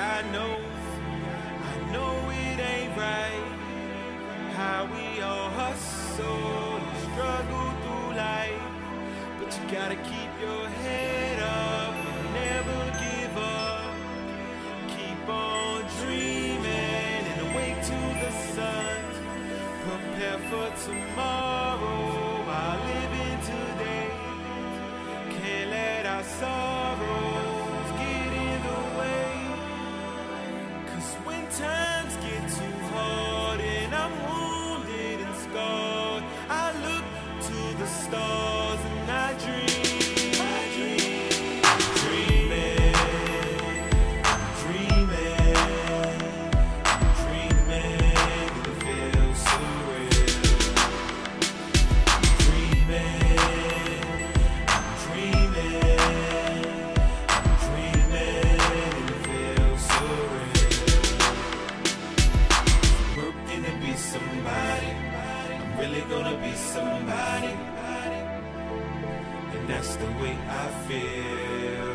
I know it ain't right how we all hustle and struggle through life, but you gotta keep your head up, never give up, keep on dreaming and awake to the sun, prepare for tomorrow while living today, can't let our sorrows get in the way, 'cause when times get too hard and I'm wounded and scarred, I look to the stars and I dream. Somebody, and that's the way I feel.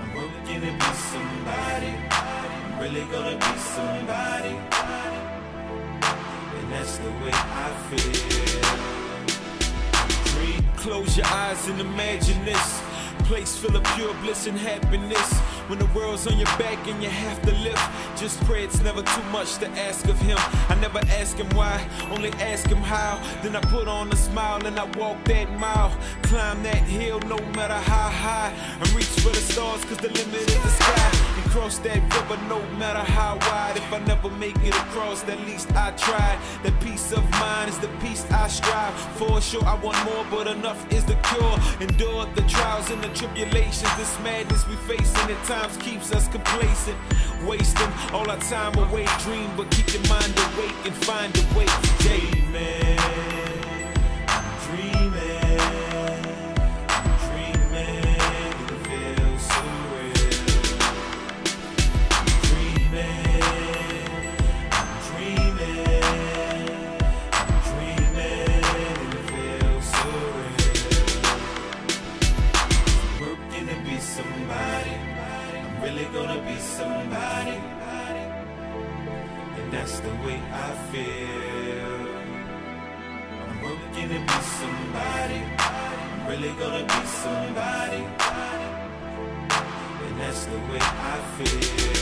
I'm working to be somebody, I'm really gonna be somebody, and that's the way I feel. Close your eyes and imagine this place full of pure bliss and happiness. When the world's on your back and you have to lift, just pray it's never too much to ask of him. I never ask him why, only ask him how. Then I put on a smile and I walk that mile, climb that hill no matter how high, and reach for the stars 'cause the limit is the sky, and cross that river no matter how wide. If I never make it across, at least I tried. That peace of mind is the peace I strive for. Sure I want more, but enough is the cure. Endure the trials and the tribulations, this madness we facing at times keeps us complacent, wasting all our time away. Dream, but keep your mind awake and find a way today. Gonna be somebody, and that's the way I feel. I'm working to be somebody, I'm really gonna be somebody, and that's the way I feel.